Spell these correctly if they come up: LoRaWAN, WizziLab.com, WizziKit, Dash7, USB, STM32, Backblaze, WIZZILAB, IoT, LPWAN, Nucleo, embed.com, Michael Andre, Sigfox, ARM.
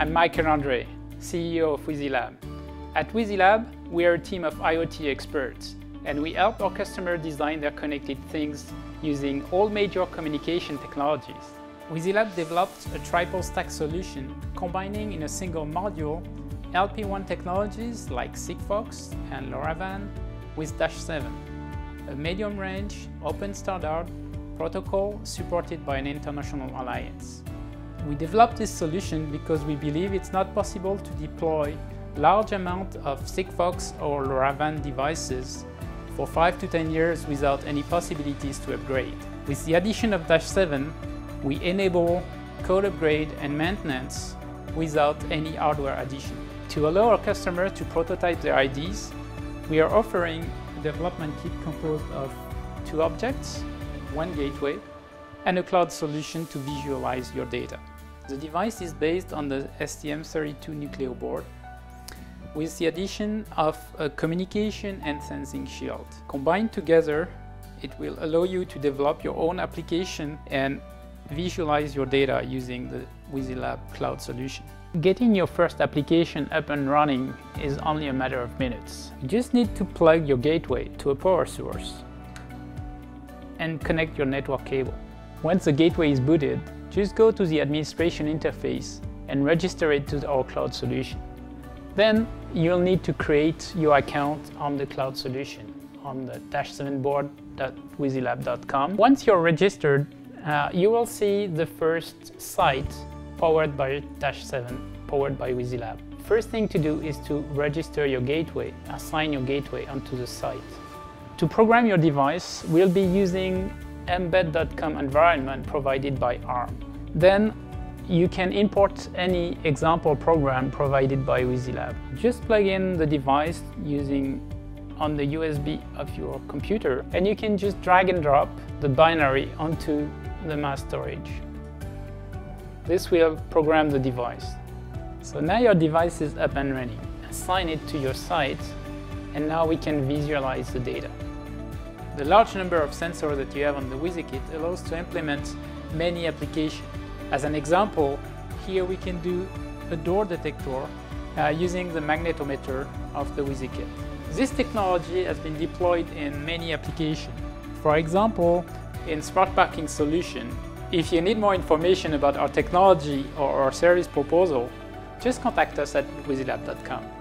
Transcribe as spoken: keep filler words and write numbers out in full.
I'm Michael Andre, C E O of WizziLab. At WizziLab, we are a team of IoT experts, and we help our customers design their connected things using all major communication technologies. WizziLab developed a triple stack solution, combining in a single module L P one technologies like Sigfox and LoRaWAN with Dash seven, a medium range, open standard protocol supported by an international alliance. We developed this solution because we believe it's not possible to deploy large amount of Sigfox or LoRaWAN devices for five to ten years without any possibilities to upgrade. With the addition of Dash seven, we enable code upgrade and maintenance without any hardware addition. To allow our customers to prototype their I Ds, we are offering a development kit composed of two objects, one gateway, and a cloud solution to visualize your data. The device is based on the S T M thirty-two Nucleo board with the addition of a communication and sensing shield. Combined together, it will allow you to develop your own application and visualize your data using the WizziLab cloud solution. Getting your first application up and running is only a matter of minutes. You just need to plug your gateway to a power source and connect your network cable. Once the gateway is booted, just go to the administration interface and register it to our cloud solution. Then you'll need to create your account on the cloud solution on the Dash seven board dot WizziLab dot com. Once you're registered, uh, you will see the first site powered by Dash seven, powered by WizziLab. First thing to do is to register your gateway, assign your gateway onto the site. To program your device, we'll be using embed dot com environment provided by ARM. Then you can import any example program provided by WizziLab. Just plug in the device using on the U S B of your computer, and you can just drag and drop the binary onto the mass storage. This will program the device. So now your device is up and running. Assign it to your site, and now we can visualize the data. The large number of sensors that you have on the WizziKit allows to implement many applications. As an example, here we can do a door detector uh, using the magnetometer of the WizziKit. This technology has been deployed in many applications. For example, in smart parking solution. If you need more information about our technology or our service proposal, just contact us at WizziLab dot com.